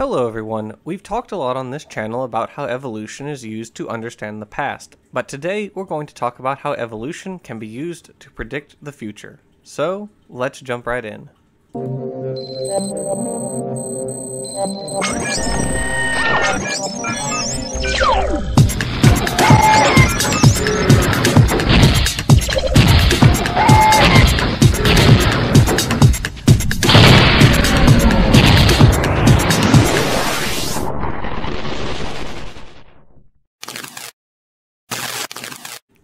Hello everyone, we've talked a lot on this channel about how evolution is used to understand the past, but today we're going to talk about how evolution can be used to predict the future. So, let's jump right in.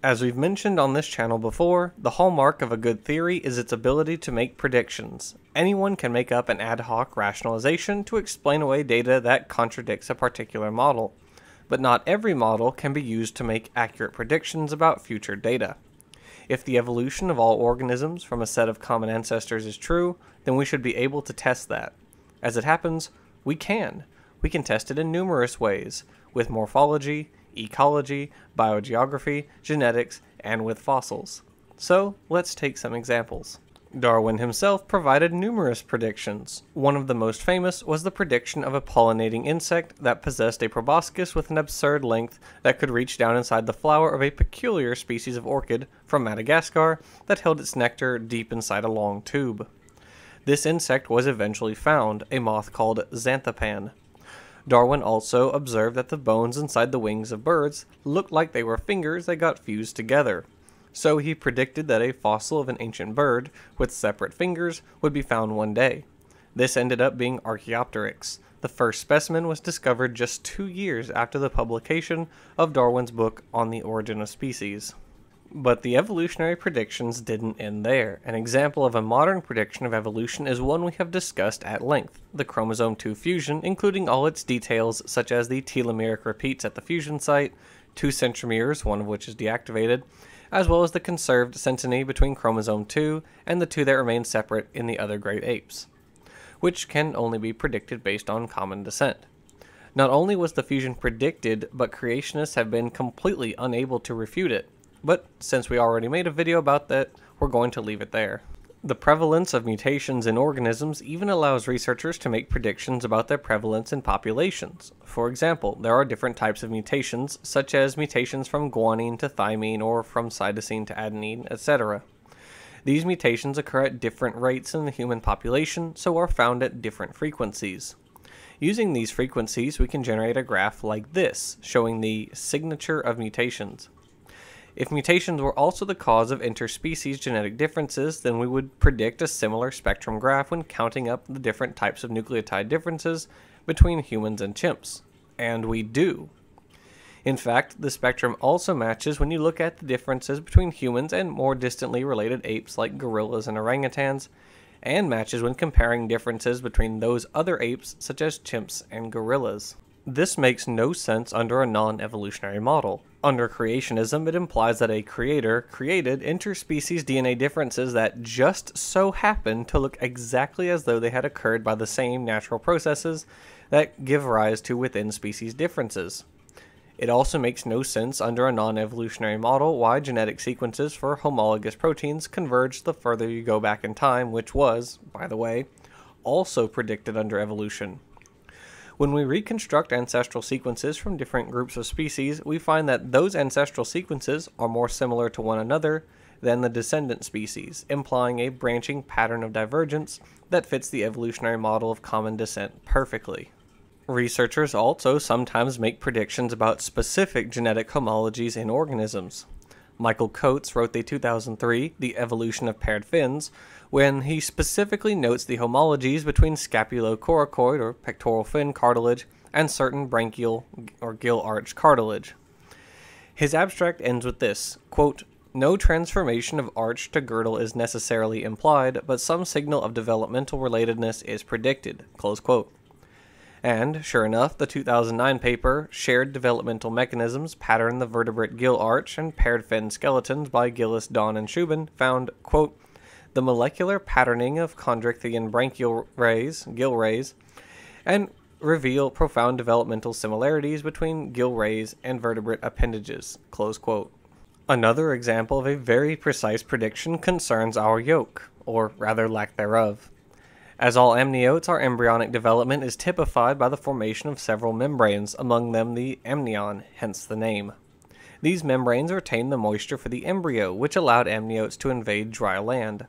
As we've mentioned on this channel before, the hallmark of a good theory is its ability to make predictions. Anyone can make up an ad hoc rationalization to explain away data that contradicts a particular model, but not every model can be used to make accurate predictions about future data. If the evolution of all organisms from a set of common ancestors is true, then we should be able to test that. As it happens, we can. We can test it in numerous ways, with morphology, ecology, biogeography, genetics, and with fossils. So, let's take some examples. Darwin himself provided numerous predictions. One of the most famous was the prediction of a pollinating insect that possessed a proboscis with an absurd length that could reach down inside the flower of a peculiar species of orchid from Madagascar that held its nectar deep inside a long tube. This insect was eventually found, a moth called Xanthopan. Darwin also observed that the bones inside the wings of birds looked like they were fingers that got fused together. So he predicted that a fossil of an ancient bird with separate fingers would be found one day. This ended up being Archaeopteryx. The first specimen was discovered just 2 years after the publication of Darwin's book On the Origin of Species. But the evolutionary predictions didn't end there. An example of a modern prediction of evolution is one we have discussed at length, the chromosome 2 fusion, including all its details such as the telomeric repeats at the fusion site, 2 centromeres, one of which is deactivated, as well as the conserved centeny between chromosome 2 and the 2 that remain separate in the other great apes, which can only be predicted based on common descent. Not only was the fusion predicted, but creationists have been completely unable to refute it. But since we already made a video about that, we're going to leave it there. The prevalence of mutations in organisms even allows researchers to make predictions about their prevalence in populations. For example, there are different types of mutations, such as mutations from guanine to thymine or from cytosine to adenine, etc. These mutations occur at different rates in the human population, so are found at different frequencies. Using these frequencies, we can generate a graph like this, showing the signature of mutations. If mutations were also the cause of interspecies genetic differences, then we would predict a similar spectrum graph when counting up the different types of nucleotide differences between humans and chimps. And we do. In fact, the spectrum also matches when you look at the differences between humans and more distantly related apes like gorillas and orangutans, and matches when comparing differences between those other apes such as chimps and gorillas. This makes no sense under a non-evolutionary model. Under creationism, it implies that a creator created interspecies DNA differences that just so happen to look exactly as though they had occurred by the same natural processes that give rise to within-species differences. It also makes no sense under a non-evolutionary model why genetic sequences for homologous proteins converge the further you go back in time, which was, by the way, also predicted under evolution. When we reconstruct ancestral sequences from different groups of species, we find that those ancestral sequences are more similar to one another than the descendant species, implying a branching pattern of divergence that fits the evolutionary model of common descent perfectly. Researchers also sometimes make predictions about specific genetic homologies in organisms. Michael Coates wrote the 2003 The Evolution of Paired Fins, when he specifically notes the homologies between scapulocoracoid or pectoral fin cartilage and certain branchial or gill arch cartilage. His abstract ends with this, quote, "No transformation of arch to girdle is necessarily implied, but some signal of developmental relatedness is predicted," close quote. And, sure enough, the 2009 paper, Shared Developmental Mechanisms Pattern the Vertebrate Gill Arch and Paired Fin Skeletons by Gillis, Don, and Shubin, found, quote, "The molecular patterning of chondrichthyran branchial rays, gill rays, and reveal profound developmental similarities between gill rays and vertebrate appendages," close quote. Another example of a very precise prediction concerns our yolk, or rather lack thereof. As all amniotes, our embryonic development is typified by the formation of several membranes, among them the amnion, hence the name. These membranes retain the moisture for the embryo, which allowed amniotes to invade dry land.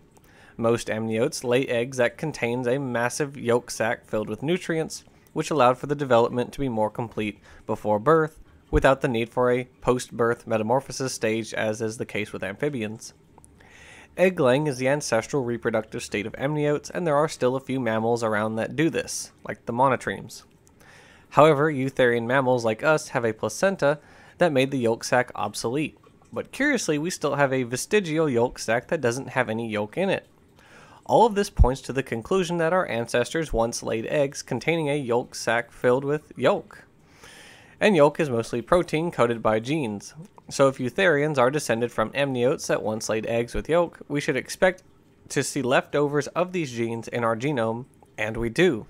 Most amniotes lay eggs that contains a massive yolk sac filled with nutrients, which allowed for the development to be more complete before birth, without the need for a post-birth metamorphosis stage, as is the case with amphibians. Egg-laying is the ancestral reproductive state of amniotes, and there are still a few mammals around that do this, like the monotremes. However, eutherian mammals like us have a placenta that made the yolk sac obsolete, but curiously we still have a vestigial yolk sac that doesn't have any yolk in it. All of this points to the conclusion that our ancestors once laid eggs containing a yolk sac filled with yolk. And yolk is mostly protein coded by genes. So if eutherians are descended from amniotes that once laid eggs with yolk, we should expect to see leftovers of these genes in our genome, and we do.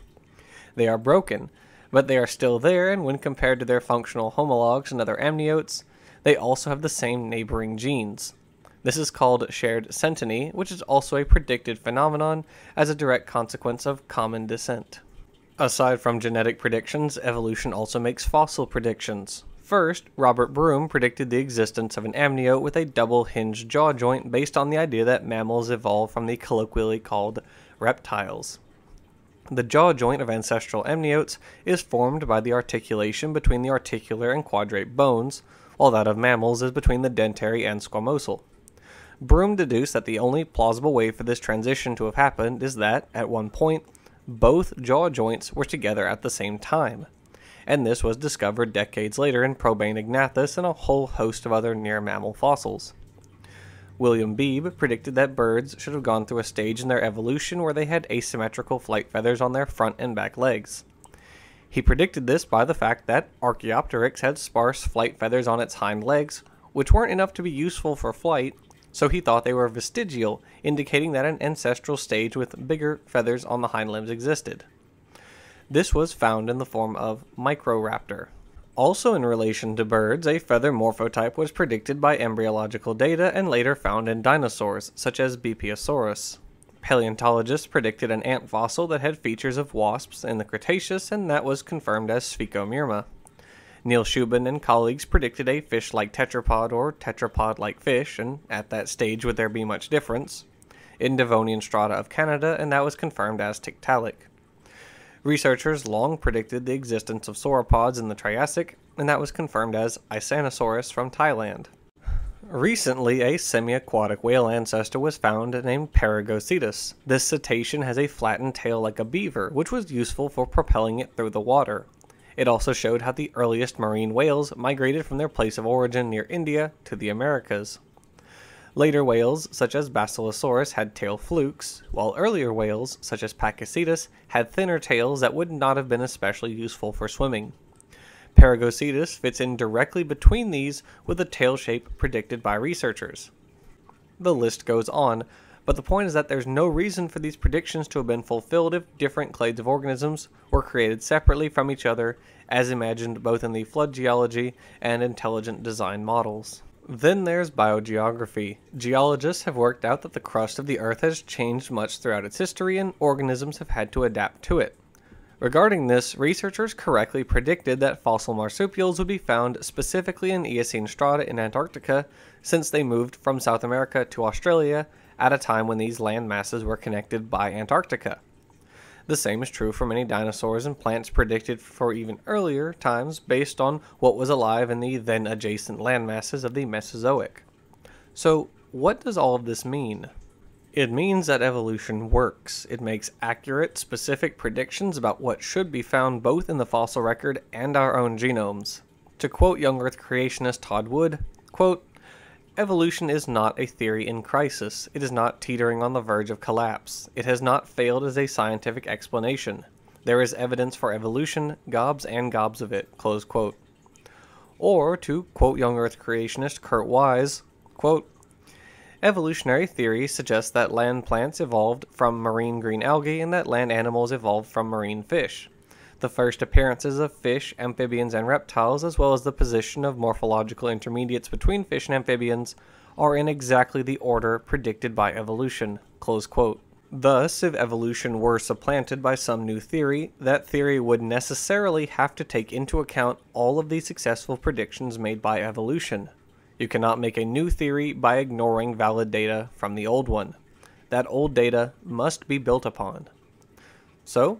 They are broken, but they are still there, and when compared to their functional homologs and other amniotes, they also have the same neighboring genes. This is called shared centeny, which is also a predicted phenomenon as a direct consequence of common descent. Aside from genetic predictions, evolution also makes fossil predictions. First, Robert Broom predicted the existence of an amniote with a double-hinged jaw joint based on the idea that mammals evolved from the colloquially called reptiles. The jaw joint of ancestral amniotes is formed by the articulation between the articular and quadrate bones, while that of mammals is between the dentary and squamosal. Broom deduced that the only plausible way for this transition to have happened is that, at one point, both jaw joints were together at the same time. And this was discovered decades later in Probainognathus and a whole host of other near-mammal fossils. William Beebe predicted that birds should have gone through a stage in their evolution where they had asymmetrical flight feathers on their front and back legs. He predicted this by the fact that Archaeopteryx had sparse flight feathers on its hind legs, which weren't enough to be useful for flight, so he thought they were vestigial, indicating that an ancestral stage with bigger feathers on the hind limbs existed. This was found in the form of Microraptor. Also in relation to birds, a feather morphotype was predicted by embryological data and later found in dinosaurs, such as Beipiaosaurus. Paleontologists predicted an ant fossil that had features of wasps in the Cretaceous, and that was confirmed as Sphecomyrma. Neil Shubin and colleagues predicted a fish-like tetrapod or tetrapod-like fish, and at that stage would there be much difference, in Devonian strata of Canada, and that was confirmed as Tiktaalik. Researchers long predicted the existence of sauropods in the Triassic, and that was confirmed as Isanosaurus from Thailand. Recently, a semi-aquatic whale ancestor was found named Peregocetus. This cetacean has a flattened tail like a beaver, which was useful for propelling it through the water. It also showed how the earliest marine whales migrated from their place of origin near India to the Americas. Later whales, such as Basilosaurus, had tail flukes, while earlier whales, such as Pakicetus, had thinner tails that would not have been especially useful for swimming. Peregocetus fits in directly between these with the tail shape predicted by researchers. The list goes on, but the point is that there's no reason for these predictions to have been fulfilled if different clades of organisms were created separately from each other, as imagined both in the flood geology and intelligent design models. Then there's biogeography. Geologists have worked out that the crust of the Earth has changed much throughout its history and organisms have had to adapt to it. Regarding this, researchers correctly predicted that fossil marsupials would be found specifically in Eocene strata in Antarctica, since they moved from South America to Australia at a time when these land masses were connected by Antarctica. The same is true for many dinosaurs and plants predicted for even earlier times based on what was alive in the then adjacent landmasses of the Mesozoic. So, what does all of this mean? It means that evolution works. It makes accurate, specific predictions about what should be found both in the fossil record and our own genomes. To quote young Earth creationist Todd Wood, quote, "Evolution is not a theory in crisis. It is not teetering on the verge of collapse. It has not failed as a scientific explanation. There is evidence for evolution, gobs and gobs of it," close quote. Or, to quote young Earth creationist Kurt Wise, quote, "Evolutionary theory suggests that land plants evolved from marine green algae and that land animals evolved from marine fish. The first appearances of fish, amphibians, and reptiles, as well as the position of morphological intermediates between fish and amphibians, are in exactly the order predicted by evolution," close quote. Thus, if evolution were supplanted by some new theory, that theory would necessarily have to take into account all of the successful predictions made by evolution. You cannot make a new theory by ignoring valid data from the old one. That old data must be built upon. So,